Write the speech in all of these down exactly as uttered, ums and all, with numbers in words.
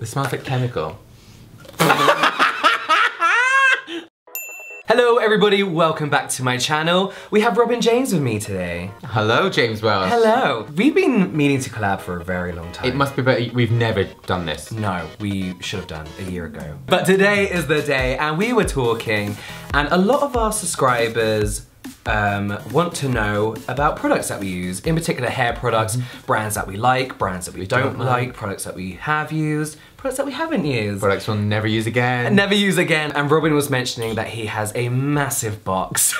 It smells like chemical. Hello everybody, welcome back to my channel. We have Robin James with me today. Hello, James Welsh. Hello. We've been meaning to collab for a very long time. It must be, but we've never done this. No, we should have done a year ago. But today is the day, and we were talking, and a lot of our subscribers Um, want to know about products that we use, in particular hair products, mm-hmm. brands that we like, brands that we, we don't, don't like, products that we have used, products that we haven't used. Products we'll never use again. And never use again. And Robin was mentioning that he has a massive box.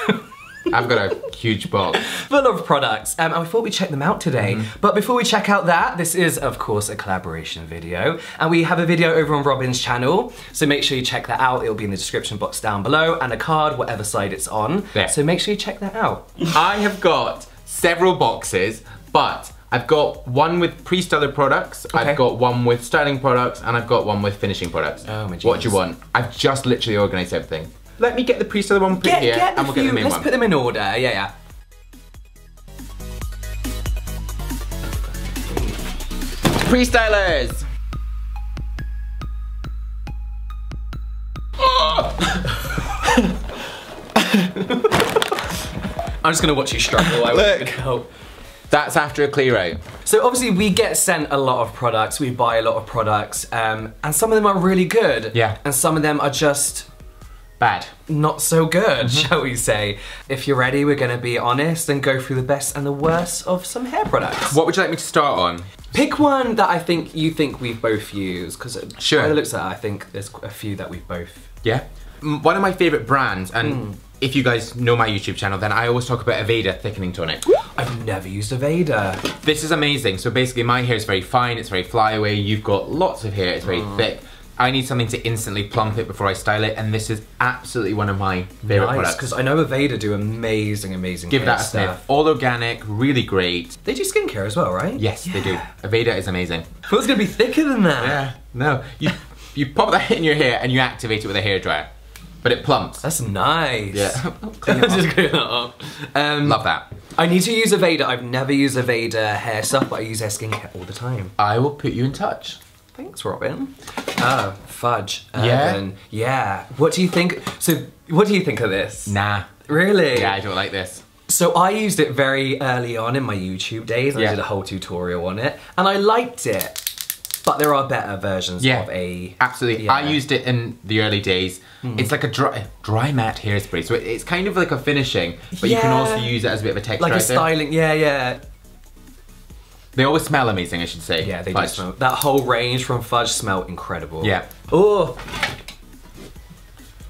I've got a huge box. Full of products, um, and I thought we'd check them out today. Mm-hmm. But before we check out that, this is of course a collaboration video, and we have a video over on Robin's channel, so make sure you check that out. It'll be in the description box down below, and a card, whatever side it's on. There. So make sure you check that out. I have got several boxes, but I've got one with pre-styler products, okay. I've got one with styling products, and I've got one with finishing products. Oh my Jesus. What do you want? I've just literally organised everything. Let me get the pre-styler one, put it here, and we'll get the main one. Let's put them in order, yeah, yeah. Pre-stylers! I'm just gonna watch you struggle, I won't help. That's after a clear out. So obviously we get sent a lot of products, we buy a lot of products, um, and some of them are really good. Yeah. And some of them are just bad. Not so good, mm-hmm. shall we say. If you're ready, we're gonna be honest and go through the best and the worst of some hair products. What would you like me to start on? Pick one that I think you think we've both used, because sure. by the looks at it, I think there's a few that we've both. Yeah. One of my favorite brands, and mm. if you guys know my YouTube channel, then I always talk about Aveda Thickening Tonic. I've never used Aveda. This is amazing. So basically my hair is very fine, it's very flyaway, you've got lots of hair, it's very mm. thick. I need something to instantly plump it before I style it, and this is absolutely one of my favourite nice, products. Because I know Aveda do amazing, amazing Give that a stuff. Sniff. All organic, really great. They do skincare as well, right? Yes, yeah. they do. Aveda is amazing. It's gonna be thicker than that. Yeah, no. You, you pop that in your hair and you activate it with a hairdryer, but it plumps. That's nice. Yeah. Clean it up. Just clean that up. Um, Love that. I need to use Aveda. I've never used Aveda hair stuff, but I use their skincare all the time. I will put you in touch. Thanks, Robin. Oh, fudge. Urban. Yeah? Yeah. What do you think? So, what do you think of this? Nah. Really? Yeah, I don't like this. So I used it very early on in my YouTube days. Yeah. I did a whole tutorial on it, and I liked it. But there are better versions yeah, of a... Absolutely. Yeah. I used it in the early days. Mm. It's like a dry, dry matte hairspray, so it, it's kind of like a finishing, but yeah. you can also use it as a bit of a texture. Like a styling, yeah, yeah. They always smell amazing, I should say. Yeah, they fudge. do smell. That whole range from fudge smell incredible. Yeah. Oh.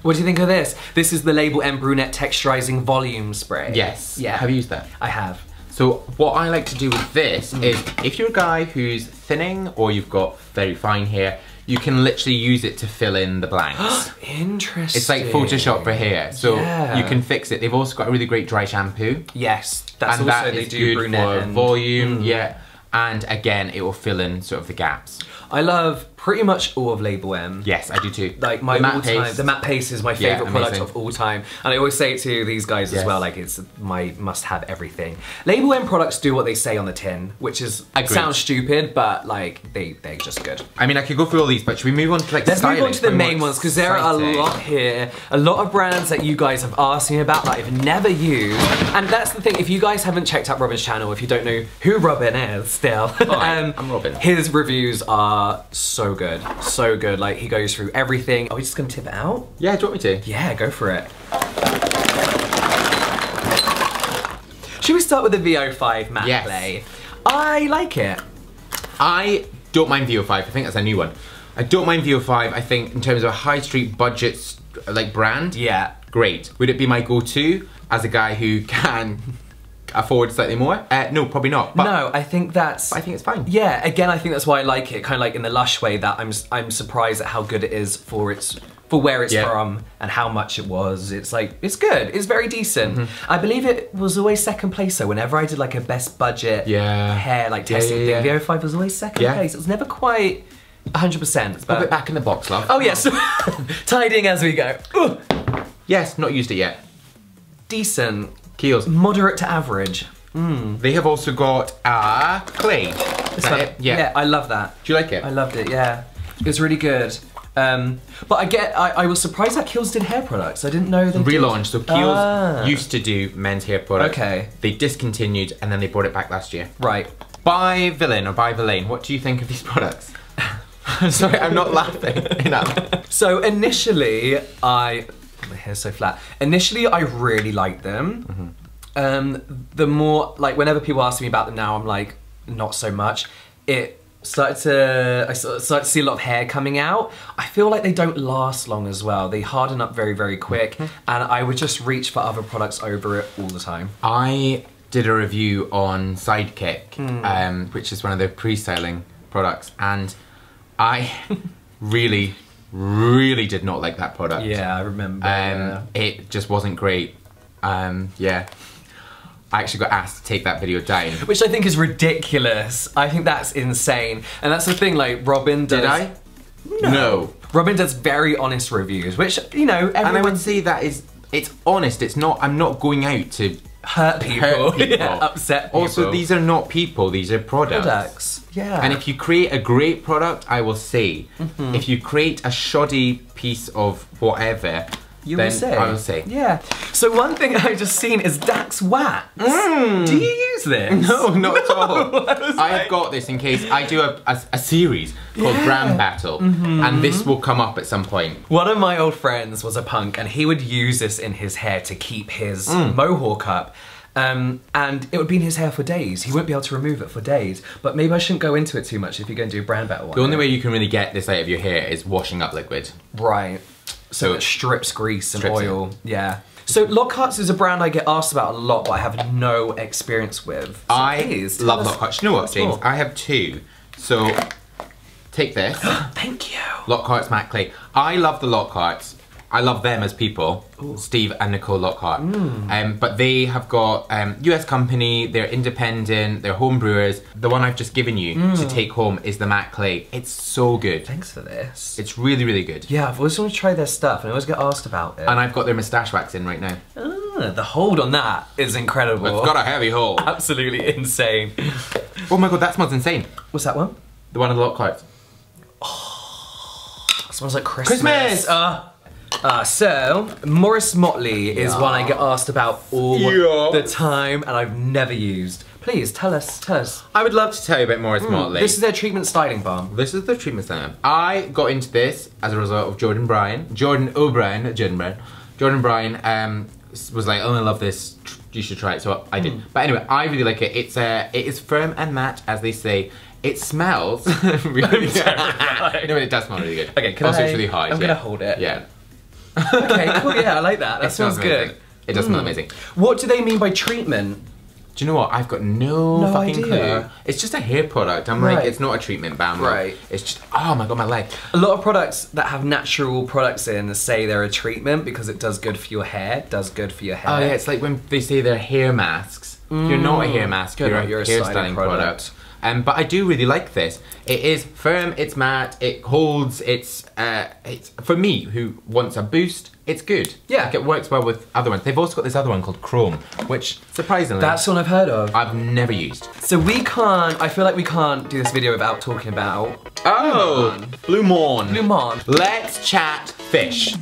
What do you think of this? This is the Label M Brunette Texturizing Volume Spray. Yes. Yeah. Have you used that? I have. So what I like to do with this mm. is, if you're a guy who's thinning or you've got very fine hair, you can literally use it to fill in the blanks. Interesting. It's like Photoshop for hair, so yeah. you can fix it. They've also got a really great dry shampoo. Yes, that's and also that they is do good brunette for and... volume. Mm. Yeah. And again, it will fill in sort of the gaps. I love pretty much all of Label M. Yes, I do too. Like my all time, the matte paste is my favourite yeah, product of all time. And I always say it to these guys yes. as well, like it's my must have everything. Label M products do what they say on the tin, which is, Agreed. sounds stupid, but like they, they're just good. I mean, I could go through all these, but should we move on to like Let's styling? Let's move on to the main ones, because there are a lot here. A lot of brands that you guys have asked me about that I've never used. And that's the thing, if you guys haven't checked out Robin's channel, if you don't know who Robin is still, oh, um, I'm Robin. His reviews are so good, so good. Like, he goes through everything. Are we just gonna tip it out? Yeah, do you want me to? Yeah, go for it. Should we start with the V O five matte yes. play? I like it. I don't mind V O five, I think that's a new one. I don't mind V O five, I think, in terms of a high street budget, like, brand. Yeah. Great. Would it be my go-to as a guy who can afford slightly more? Uh, no, probably not. But no, I think that's... I think it's fine. Yeah, again, I think that's why I like it, kind of like in the Lush way, that I'm I'm surprised at how good it is for its for where it's yeah. from and how much it was. It's like, it's good, it's very decent. Mm-hmm. I believe it was always second place, so whenever I did like a best budget yeah. hair, like testing, yeah, yeah, yeah. V O five was always second yeah. place. It was never quite one hundred percent. But... Pop it back in the box, love. Oh yes, tidying as we go. Ooh. Yes, not used it yet. Decent. Kiehl's. Moderate to average. Mm. They have also got a clay. Is that it? Yeah. Yeah, I love that. Do you like it? I loved it, yeah. It was really good. Um, but I get, I, I was surprised that Kiehl's did hair products. I didn't know they Relaunch, did. so Kiehl's ah. used to do men's hair products. Okay. They discontinued and then they brought it back last year. Right. By Villain or by Villain, what do you think of these products? Sorry, I'm not laughing. So initially, I, my hair's so flat. Initially, I really liked them. Mm-hmm. Um, the more, like, whenever people ask me about them now, I'm like, not so much. It started to, I started to see a lot of hair coming out. I feel like they don't last long as well. They harden up very, very quick, mm-hmm. and I would just reach for other products over it all the time. I did a review on Sidekick, mm. um, which is one of their pre-styling products, and I really, really did not like that product. Yeah, I remember. Um, yeah. It just wasn't great. Um, yeah. I actually got asked to take that video down. Which I think is ridiculous. I think that's insane. And that's the thing, like, Robin does... Did I? No. no. Robin does very honest reviews, which, you know, everyone... And I would say that is, it's honest, it's not, I'm not going out to... Hurt people, hurt people. Yeah, upset people. Also, these are not people, these are products. Products, yeah. And if you create a great product, I will say. Mm-hmm. If you create a shoddy piece of whatever, you then will say. I will say. Yeah. So one thing I've just seen is Dax Wax. Mm. Do you use this? No, not at all. I've like... got this in case I do a, a, a series called yeah. Brand Battle, mm-hmm. and this will come up at some point. One of my old friends was a punk, and he would use this in his hair to keep his mm. mohawk up. Um, and it would be in his hair for days. He wouldn't be able to remove it for days. But maybe I shouldn't go into it too much if you're going to do a Brand Battle one. The only way you can really get this out of your hair is washing up liquid. Right. So it strips grease and strips oil, it. yeah. So Lockhart's is a brand I get asked about a lot, but I have no experience with. So I please, love Lockhart's. You know what, James? More. I have two. So take this. Thank you. Lockhart's Matte Clay. I love the Lockhart's. I love them as people, Ooh. Steve and Nicole Lockhart. Mm. Um, but they have got um, U S company, they're independent, they're home brewers. The one I've just given you mm. to take home is the Matte Clay. It's so good. Thanks for this. It's really, really good. Yeah, I've always wanted to try their stuff and I always get asked about it. And I've got their moustache wax in right now. Ah, the hold on that is incredible. It's got a heavy hold. Absolutely insane. Oh my God, that smells insane. What's that one? The one of the Lockhart. Oh, it smells like Christmas. Christmas! Uh, Uh, so, Morris Motley is yeah. one I get asked about all yeah. the time and I've never used. Please, tell us, tell us. I would love to tell you about Morris mm. Motley. This is their treatment styling balm. This is their treatment styling. I got into this as a result of Jordan O'Brien. Jordan O'Brien, Jordan O'Brien. Jordan O'Brien um, was like, oh, I love this, you should try it, so I did. Mm. But anyway, I really like it. It's uh, it is firm and matte, as they say. It smells really good. No, it does smell really good. Okay, can also I? It's really hard, I'm yeah. gonna hold it. Yeah. Okay, cool, yeah, I like that. That sounds good. It does mm. smell amazing. What do they mean by treatment? Do you know what? I've got no, no fucking idea. clue. It's just a hair product. I'm right. like, it's not a treatment balm. Right. It's just, oh my God, my leg. A lot of products that have natural products in say they're a treatment because it does good for your hair, does good for your hair. Oh yeah, it's like when they say they're hair masks. Mm. You're not a hair mask, you're, you're a hair styling product. product. Um, but I do really like this. It is firm, it's matte, it holds, it's, uh, it's for me, who wants a boost, it's good. Yeah. Like it works well with other ones. They've also got this other one called Chrome, which, surprisingly... That's one I've heard of. I've never used. So we can't, I feel like we can't do this video without talking about... Oh! BluMaan. BluMaan. Let's chat fish.